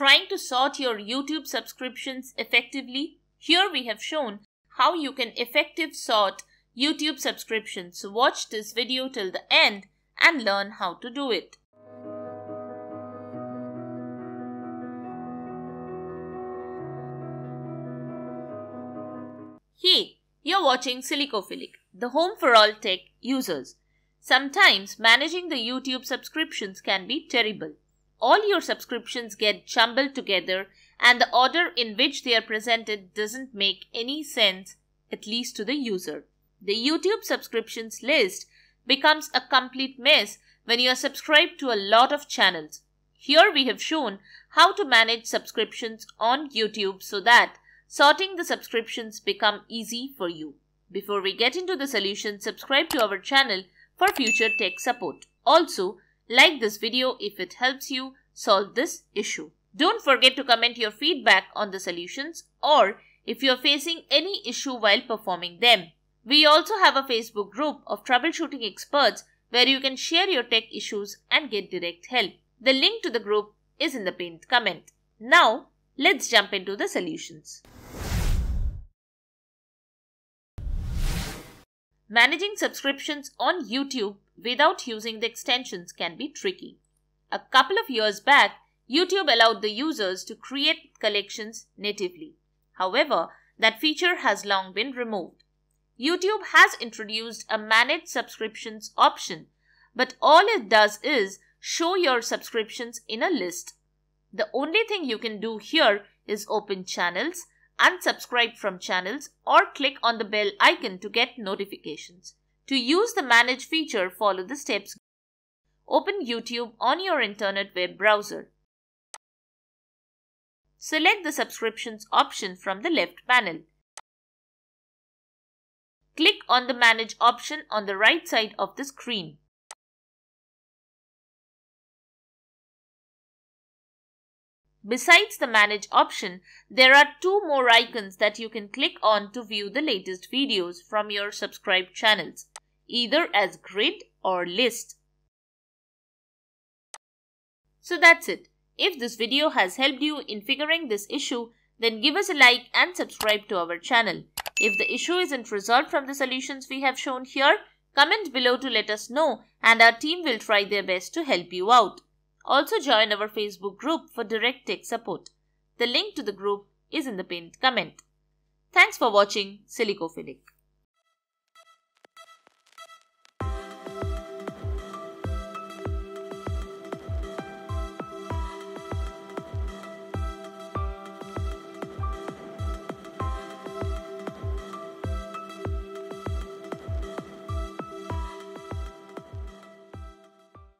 trying to sort your YouTube subscriptions effectively, here we have shown how you can effectively sort YouTube subscriptions. So watch this video till the end and learn how to do it. Hey, you're watching Silicophilic, the home for all tech users. Sometimes managing the YouTube subscriptions can be terrible. All your subscriptions get jumbled together and the order in which they are presented doesn't make any sense, at least to the user. The YouTube subscriptions list becomes a complete mess when you are subscribed to a lot of channels. Here we have shown how to manage subscriptions on YouTube so that sorting the subscriptions become easy for you. Before we get into the solution, subscribe to our channel for future tech support. Also, like this video if it helps you solve this issue. Don't forget to comment your feedback on the solutions or if you are facing any issue while performing them. We also have a Facebook group of troubleshooting experts where you can share your tech issues and get direct help. The link to the group is in the pinned comment. Now, let's jump into the solutions. Managing subscriptions on YouTube without using the extensions can be tricky. A couple of years back, YouTube allowed the users to create collections natively. However, that feature has long been removed. YouTube has introduced a Manage Subscriptions option, but all it does is show your subscriptions in a list. The only thing you can do here is open channels, unsubscribe from channels, or click on the bell icon to get notifications. To use the Manage feature, follow the steps. Open YouTube on your internet web browser. Select the Subscriptions option from the left panel. Click on the Manage option on the right side of the screen. Besides the Manage option, there are two more icons that you can click on to view the latest videos from your subscribed channels, either as grid or list. So that's it. If this video has helped you in figuring this issue, then give us a like and subscribe to our channel. If the issue isn't resolved from the solutions we have shown here, comment below to let us know and our team will try their best to help you out. Also join our Facebook group for direct tech support. The link to the group is in the pinned comment. Thanks for watching Silicophilic.